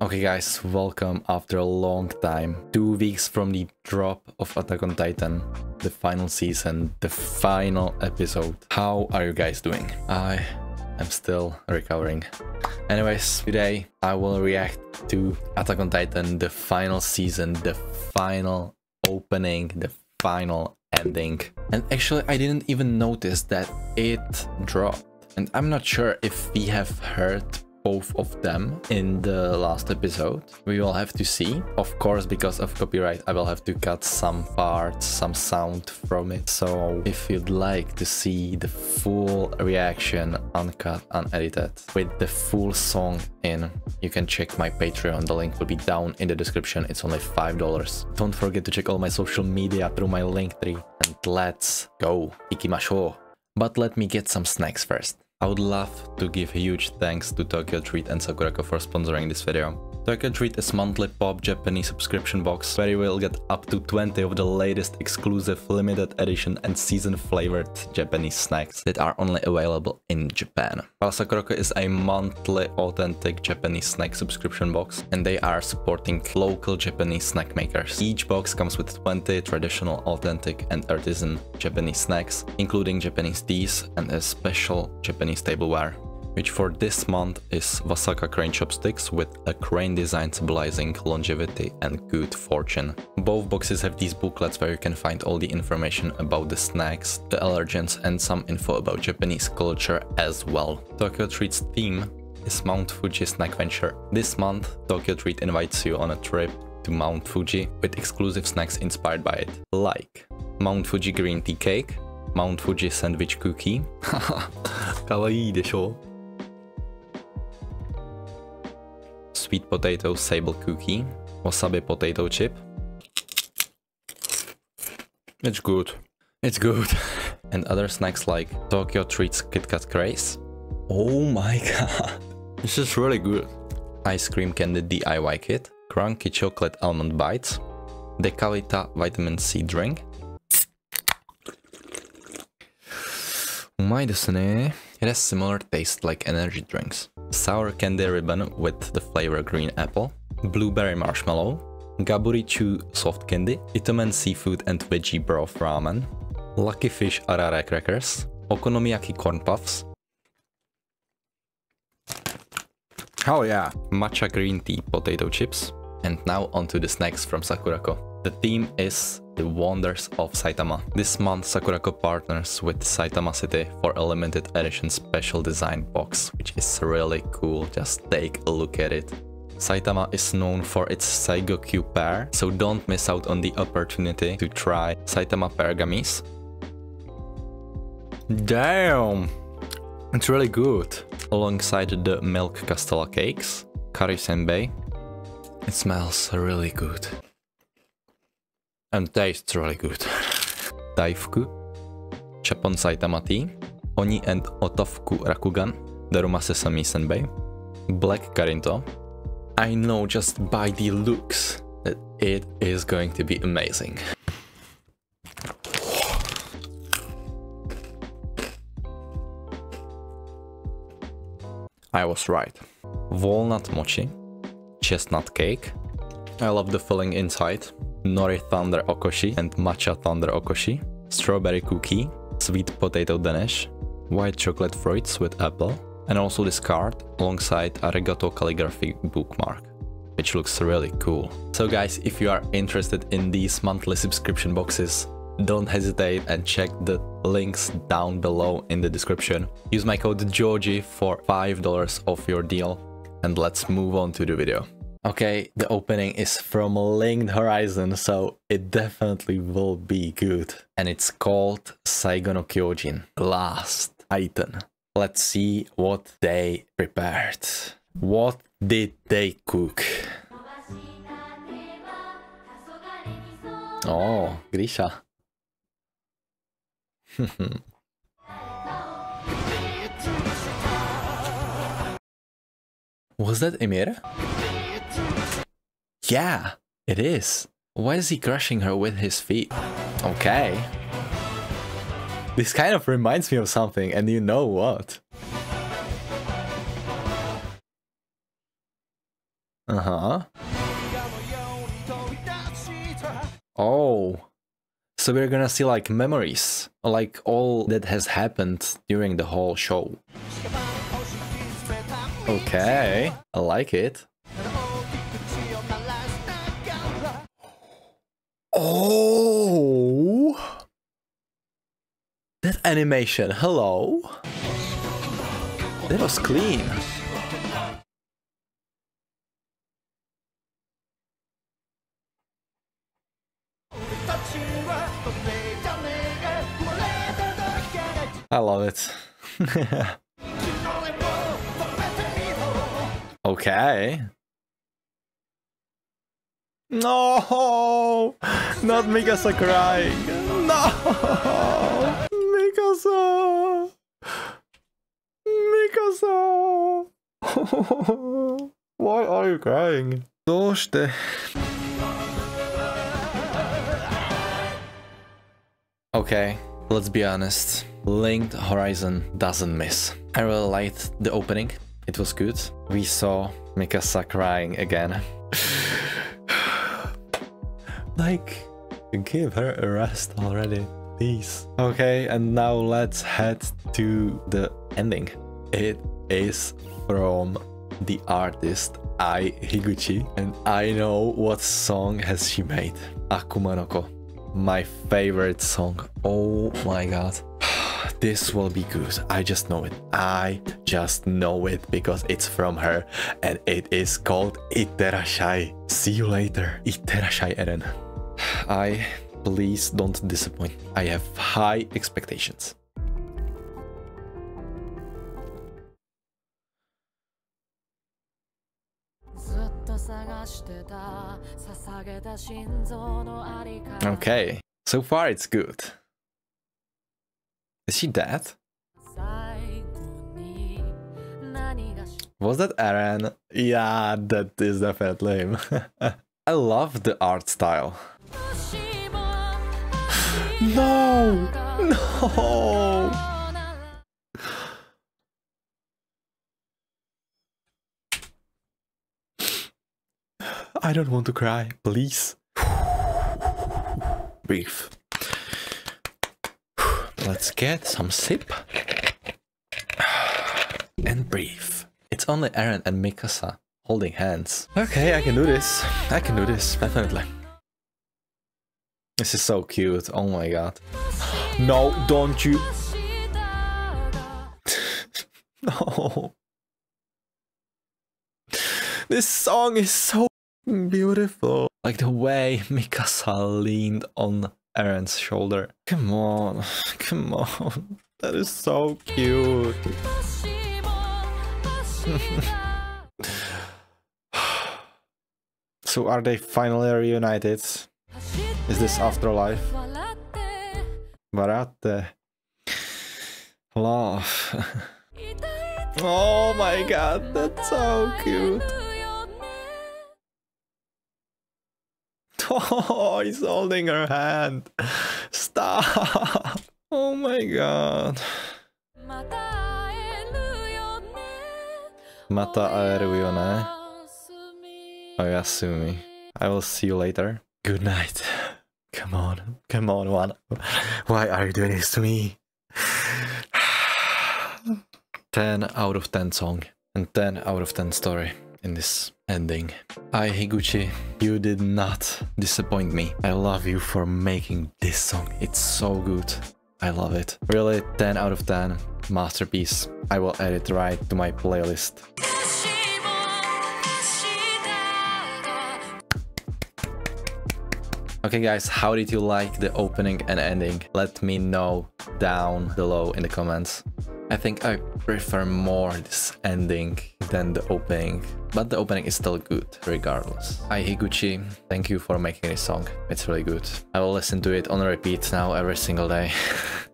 Okay guys, welcome after a long time. 2 weeks from the drop of Attack on Titan, the final season, the final episode. How are you guys doing? I am still recovering. Anyways, today I will react to Attack on Titan, the final season, the final opening, the final ending. And actually I didn't even notice that it dropped. And I'm not sure if we have heard both of them in the last episode. We will have to see. Of course, because of copyright, I will have to cut some parts, some sound from it. So if you'd like to see the full reaction, uncut, unedited, with the full song in, you can check my Patreon. The link will be down in the description. It's only $5. Don't forget to check all my social media through my Linktree. And let's go. Ikimashou. But let me get some snacks first. I would love to give huge thanks to Tokyo Treat and Sakura Co for sponsoring this video. Tokyo Treat is monthly pop Japanese subscription box where you will get up to 20 of the latest exclusive limited edition and season flavored Japanese snacks that are only available in Japan. While Sakura Co is a monthly authentic Japanese snack subscription box and they are supporting local Japanese snack makers. Each box comes with 20 traditional, authentic and artisan Japanese snacks, including Japanese teas and a special Japanese tableware, which for this month is Wasaka crane chopsticks with a crane design symbolizing longevity and good fortune. Both boxes have these booklets where you can find all the information about the snacks, the allergens and some info about Japanese culture as well. Tokyo Treat's theme is Mount Fuji snack venture. This month Tokyo Treat invites you on a trip to Mount Fuji with exclusive snacks inspired by it, like Mount Fuji green tea cake, Mount Fuji sandwich cookie. Kawaii desho. Sweet potato sable cookie. Wasabi potato chip. It's good. It's good. And other snacks like Tokyo Treats Kit Kat Craze. Oh my god. This is really good. Ice cream candy DIY kit. Crunchy chocolate almond bites. Decavita vitamin C drink. It has similar taste like energy drinks. Sour candy ribbon with the flavor green apple, blueberry marshmallow, gaburichu soft candy, itomen seafood and veggie broth ramen, lucky fish arara crackers, okonomiyaki corn puffs. Oh yeah! Matcha green tea potato chips. And now onto the snacks from Sakura Co. The theme is the wonders of Saitama. This month Sakura Co partners with Saitama City for a limited edition special design box, which is really cool. Just take a look at it. Saitama is known for its Saigokyu pear, so don't miss out on the opportunity to try Saitama pear gummies. Damn! It's really good! Alongside the milk castella cakes, curry senbei. It smells really good. And tastes really good. Daifuku, Chapon Saitama tea, Oni and Otofuku Rakugan, Daruma sesame senbei, black karinto. I know just by the looks that it is going to be amazing. I was right. Walnut mochi, chestnut cake. I love the filling inside. Nori Thunder Okoshi and Matcha Thunder Okoshi, strawberry cookie, sweet potato danish, white chocolate fruits with apple, and also this card alongside Arigato calligraphy bookmark, which looks really cool. So guys, if you are interested in these monthly subscription boxes, don't hesitate and check the links down below in the description. Use my code Jyooji for $5 off your deal, and let's move on to the video. Okay, the opening is from Linked Horizon, so it definitely will be good. And it's called Saigonokyojin, Last Titan. Let's see what they prepared. What did they cook? Oh, Grisha. Was that Emir? Yeah, it is. Why is he crushing her with his feet? Okay. This kind of reminds me of something, and you know what? Oh. So we're gonna see like memories, like all that has happened during the whole show. Okay, I like it. Oh, that animation, hello. That was clean. I love it. Okay. No, not Mikasa crying. No, Mikasa. Mikasa. Why are you crying? Doshite. Okay, let's be honest. Linked Horizon doesn't miss. I really liked the opening. It was good. We saw Mikasa crying again. Like, give her a rest already, please. Okay, and now let's head to the ending. It is from the artist Ai Higuchi, and I know what song has she made. Akuma no Ko, my favorite song. Oh my god. This will be good. I just know it. I just know it because it's from her and it is called Itterasshai. See you later. Itterasshai Eren. I please don't disappoint. I have high expectations. Okay. So far it's good. Is she dead? Was that Eren? Yeah, that is definitely him. I love the art style. No! No! I don't want to cry, please. Brief. Let's get some sip and breathe. It's only Eren and Mikasa holding hands. Okay, I can do this. I can do this, definitely. This is so cute. Oh my god. No, don't you. No. This song is so beautiful. Like the way Mikasa leaned on Eren's shoulder. Come on, come on. That is so cute. So are they finally reunited? Is this afterlife? Barate. Love. Oh my god, that's so cute. Oh, he's holding her hand. Stop. Oh my god. Mata aeru yo ne. Oyasumi. I will see you later. Good night. Come on. Come on, Wano. Why are you doing this to me? 10 out of 10 song. And 10 out of 10 story. In this ending. Ai Higuchi, you did not disappoint me. I love you for making this song. It's so good. I love it. Really, 10 out of 10. Masterpiece. I will add it right to my playlist. Okay guys, how did you like the opening and ending? Let me know down below in the comments. I think I prefer more this ending than the opening, but the opening is still good regardless. Ai Higuchi, thank you for making this song. It's really good. I will listen to it on repeat now every single day.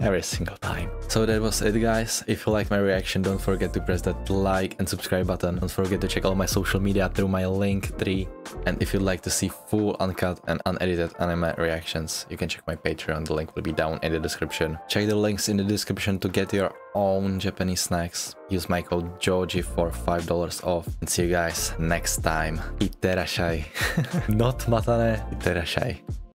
every single time. So that was it, guys. If you like my reaction, don't forget to press that like and subscribe button. Don't forget to check all my social media through my Linktree. And if you'd like to see full uncut and unedited anime reactions, you can check my Patreon. The link will be down in the description. Check the links in the description to get your own Japanese snacks. Use my code Jyooji for $5 off. And see you guys next time. Itterasshai. Not matane, Itterasshai.